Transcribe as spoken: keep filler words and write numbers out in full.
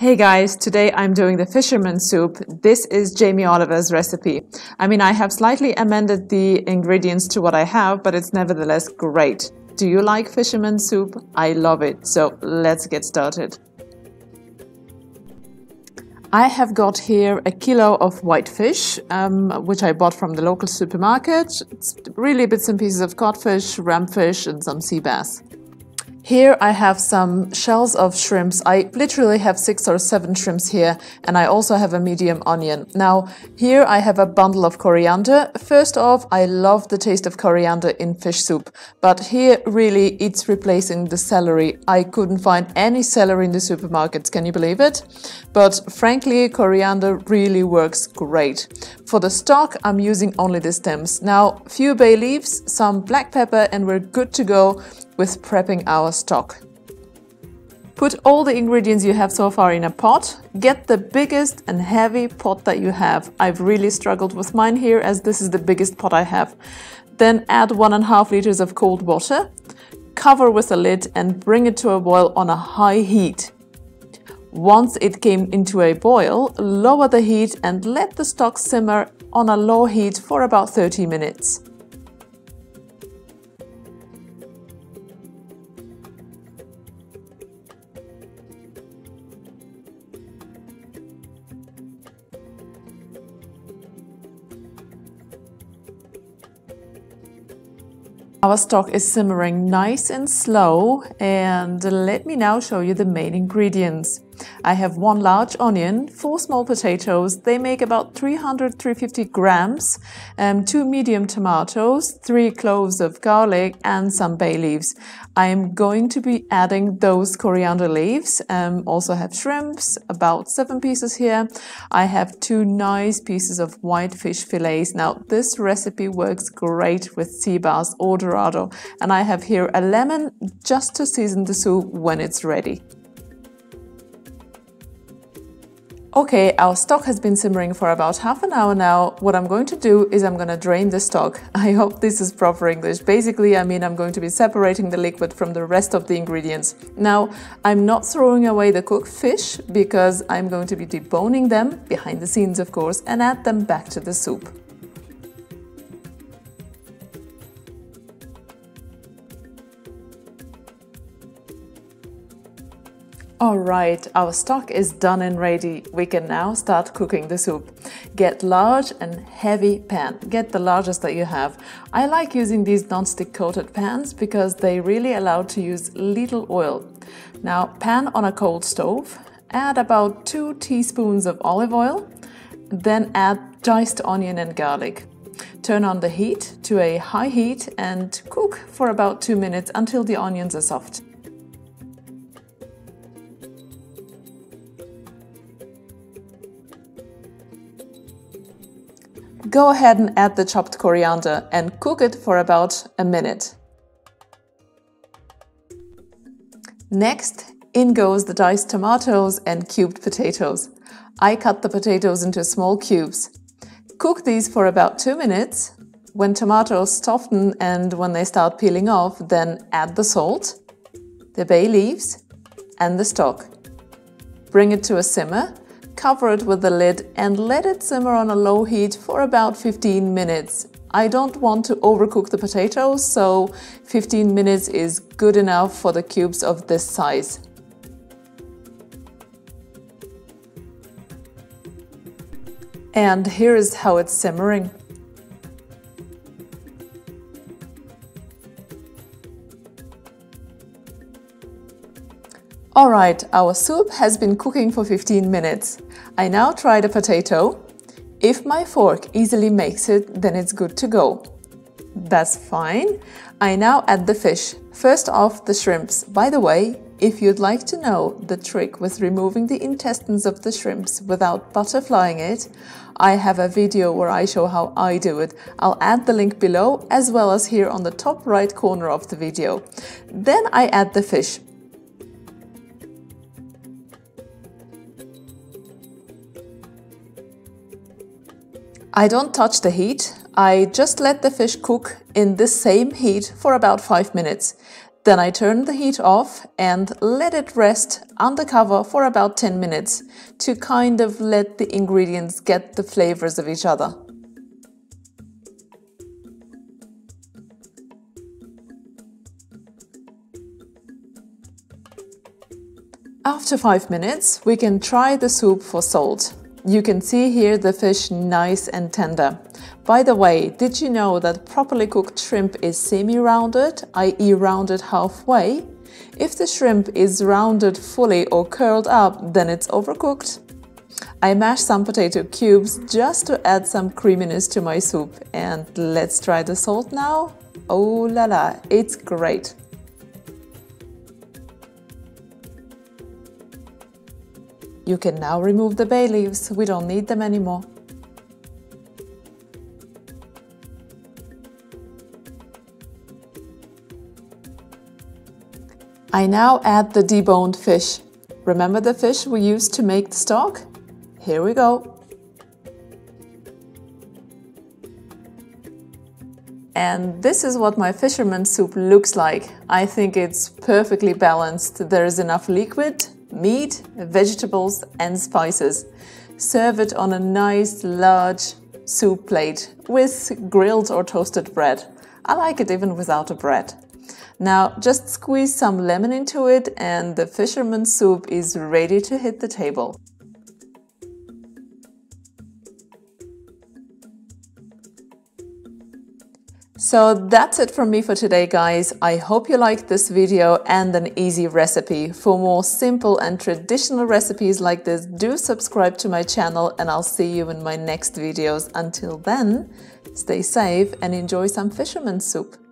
Hey guys, today I'm doing the fisherman soup. This is Jamie Oliver's recipe. I mean, I have slightly amended the ingredients to what I have, but it's nevertheless great. Do you like fisherman soup? I love it. So let's get started. I have got here a kilo of whitefish, um, which I bought from the local supermarket. It's really bits and pieces of codfish, ramfish and some sea bass. Here I have some shells of shrimps. I literally have six or seven shrimps here, and I also have a medium onion. Now, here I have a bundle of coriander. First off, I love the taste of coriander in fish soup, but here really it's replacing the celery. I couldn't find any celery in the supermarkets, can you believe it? But frankly, coriander really works great. For the stock, I'm using only the stems. Now, a few bay leaves, some black pepper, and we're good to go with prepping our stock. Put all the ingredients you have so far in a pot. Get the biggest and heavy pot that you have. I've really struggled with mine here as this is the biggest pot I have. Then add one and a half liters of cold water, cover with a lid and bring it to a boil on a high heat. Once it came into a boil, lower the heat and let the stock simmer on a low heat for about thirty minutes. Our stock is simmering nice and slow, and let me now show you the main ingredients. I have one large onion, four small potatoes, they make about three hundred to three hundred fifty grams, um, two medium tomatoes, three cloves of garlic and some bay leaves. I am going to be adding those coriander leaves. Um, also have shrimps, about seven pieces here. I have two nice pieces of whitefish fillets. Now this recipe works great with sea bass or Dorado, and I have here a lemon just to season the soup when it's ready. Okay, our stock has been simmering for about half an hour now. What I'm going to do is I'm going to drain the stock. I hope this is proper English. Basically, I mean I'm going to be separating the liquid from the rest of the ingredients. Now, I'm not throwing away the cooked fish because I'm going to be deboning them, behind the scenes of course, and add them back to the soup. Alright, our stock is done and ready. We can now start cooking the soup. Get large and heavy pan. Get the largest that you have. I like using these non-stick coated pans because they really allow to use little oil. Now pan on a cold stove. Add about two teaspoons of olive oil. Then add diced onion and garlic. Turn on the heat to a high heat and cook for about two minutes until the onions are soft. Go ahead and add the chopped coriander and cook it for about a minute. Next, in goes the diced tomatoes and cubed potatoes. I cut the potatoes into small cubes. Cook these for about two minutes. When tomatoes soften and when they start peeling off, then add the salt, the bay leaves and the stock. Bring it to a simmer. Cover it with the lid and let it simmer on a low heat for about fifteen minutes. I don't want to overcook the potatoes, so fifteen minutes is good enough for the cubes of this size. And here is how it's simmering. Alright, our soup has been cooking for fifteen minutes. I now try the potato. If my fork easily makes it, then it's good to go. That's fine. I now add the fish. First off, the shrimps. By the way, if you'd like to know the trick with removing the intestines of the shrimps without butterflying it, I have a video where I show how I do it. I'll add the link below as well as here on the top right corner of the video. Then I add the fish. I don't touch the heat, I just let the fish cook in this same heat for about five minutes. Then I turned the heat off and let it rest under cover for about ten minutes to kind of let the ingredients get the flavors of each other. After five minutes, we can try the soup for salt. You can see here the fish nice and tender. By the way, did you know that properly cooked shrimp is semi-rounded, that is rounded halfway? If the shrimp is rounded fully or curled up, then it's overcooked. I mashed some potato cubes just to add some creaminess to my soup. And let's try the salt now. Oh la la, it's great! You can now remove the bay leaves, we don't need them anymore. I now add the deboned fish. Remember the fish we used to make the stock? Here we go. And this is what my fisherman soup looks like. I think it's perfectly balanced. There is enough liquid, meat, vegetables and spices. Serve it on a nice large soup plate with grilled or toasted bread. I like it even without a bread. Now just squeeze some lemon into it and the fisherman's soup is ready to hit the table. So that's it from me for today, guys. I hope you liked this video and an easy recipe. For more simple and traditional recipes like this, do subscribe to my channel and I'll see you in my next videos. Until then, stay safe and enjoy some fisherman's soup.